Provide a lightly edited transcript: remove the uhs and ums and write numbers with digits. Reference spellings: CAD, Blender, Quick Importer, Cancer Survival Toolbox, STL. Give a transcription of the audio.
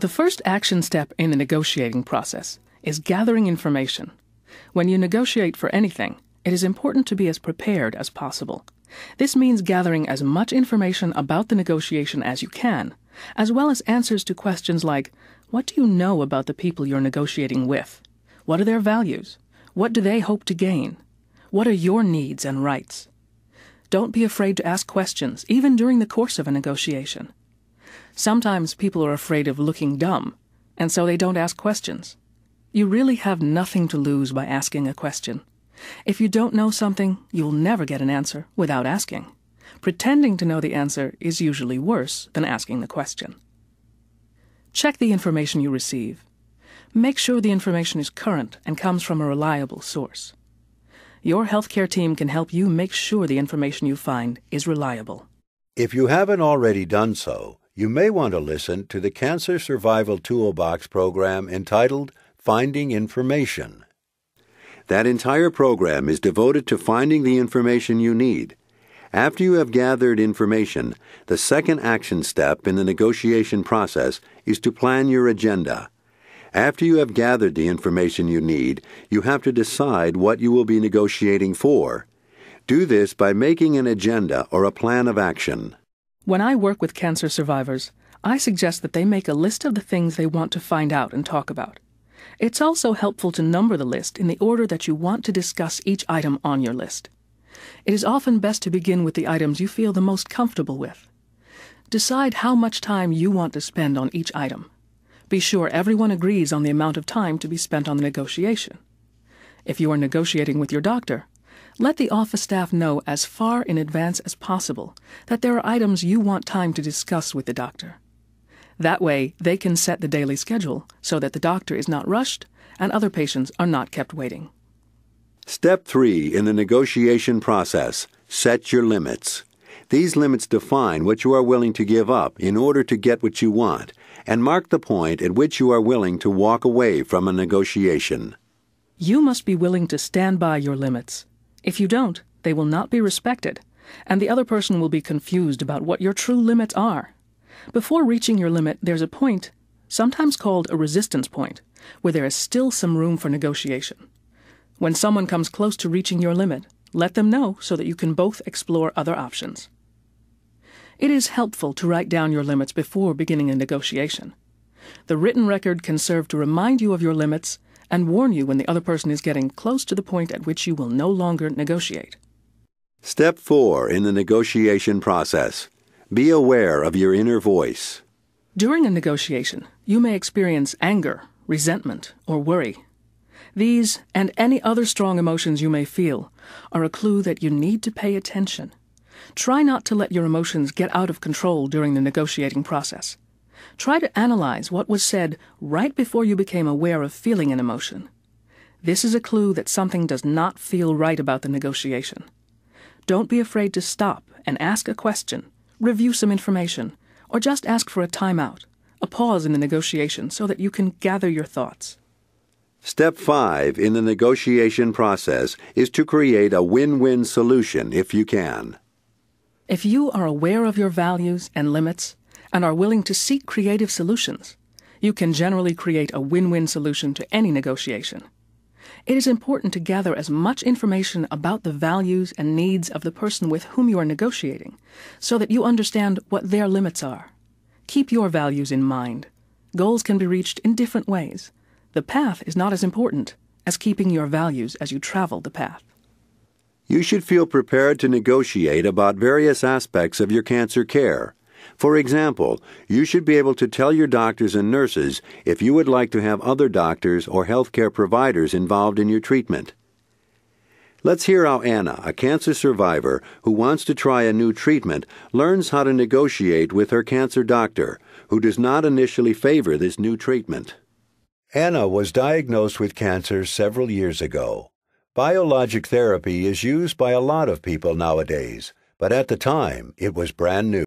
The first action step in the negotiating process is gathering information. When you negotiate for anything, it is important to be as prepared as possible. This means gathering as much information about the negotiation as you can, as well as answers to questions like, what do you know about the people you're negotiating with? What are their values? What do they hope to gain? What are your needs and rights? Don't be afraid to ask questions, even during the course of a negotiation. Sometimes people are afraid of looking dumb, and so they don't ask questions. You really have nothing to lose by asking a question. If you don't know something, you'll never get an answer without asking. Pretending to know the answer is usually worse than asking the question. Check the information you receive. Make sure the information is current and comes from a reliable source. Your healthcare team can help you make sure the information you find is reliable. If you haven't already done so, you may want to listen to the Cancer Survival Toolbox program entitled Finding Information. That entire program is devoted to finding the information you need. After you have gathered information, the second action step in the negotiation process is to plan your agenda. After you have gathered the information you need, you have to decide what you will be negotiating for. Do this by making an agenda or a plan of action. When I work with cancer survivors, I suggest that they make a list of the things they want to find out and talk about. It's also helpful to number the list in the order that you want to discuss each item on your list. It is often best to begin with the items you feel the most comfortable with. Decide how much time you want to spend on each item. Be sure everyone agrees on the amount of time to be spent on the negotiation. If you are negotiating with your doctor, let the office staff know as far in advance as possible that there are items you want time to discuss with the doctor. That way, they can set the daily schedule so that the doctor is not rushed and other patients are not kept waiting. Step 3 in the negotiation process, set your limits. These limits define what you are willing to give up in order to get what you want, and mark the point at which you are willing to walk away from a negotiation. You must be willing to stand by your limits. If you don't, they will not be respected, and the other person will be confused about what your true limits are. Before reaching your limit, there's a point, sometimes called a resistance point, where there is still some room for negotiation. When someone comes close to reaching your limit, let them know so that you can both explore other options. It is helpful to write down your limits before beginning a negotiation. The written record can serve to remind you of your limits and warn you when the other person is getting close to the point at which you will no longer negotiate. Step 4 in the negotiation process. Be aware of your inner voice. During a negotiation, you may experience anger, resentment, or worry. These and any other strong emotions you may feel are a clue that you need to pay attention. Try not to let your emotions get out of control during the negotiating process. Try to analyze what was said right before you became aware of feeling an emotion. This is a clue that something does not feel right about the negotiation. Don't be afraid to stop and ask a question. Review some information, or just ask for a timeout, a pause in the negotiation so that you can gather your thoughts. Step 5 in the negotiation process is to create a win-win solution if you can. If you are aware of your values and limits and are willing to seek creative solutions, you can generally create a win-win solution to any negotiation. It is important to gather as much information about the values and needs of the person with whom you are negotiating so that you understand what their limits are. Keep your values in mind. Goals can be reached in different ways. The path is not as important as keeping your values as you travel the path. You should feel prepared to negotiate about various aspects of your cancer care. For example, you should be able to tell your doctors and nurses if you would like to have other doctors or healthcare providers involved in your treatment. Let's hear how Anna, a cancer survivor who wants to try a new treatment, learns how to negotiate with her cancer doctor, who does not initially favor this new treatment. Anna was diagnosed with cancer several years ago. Biologic therapy is used by a lot of people nowadays, but at the time, it was brand new.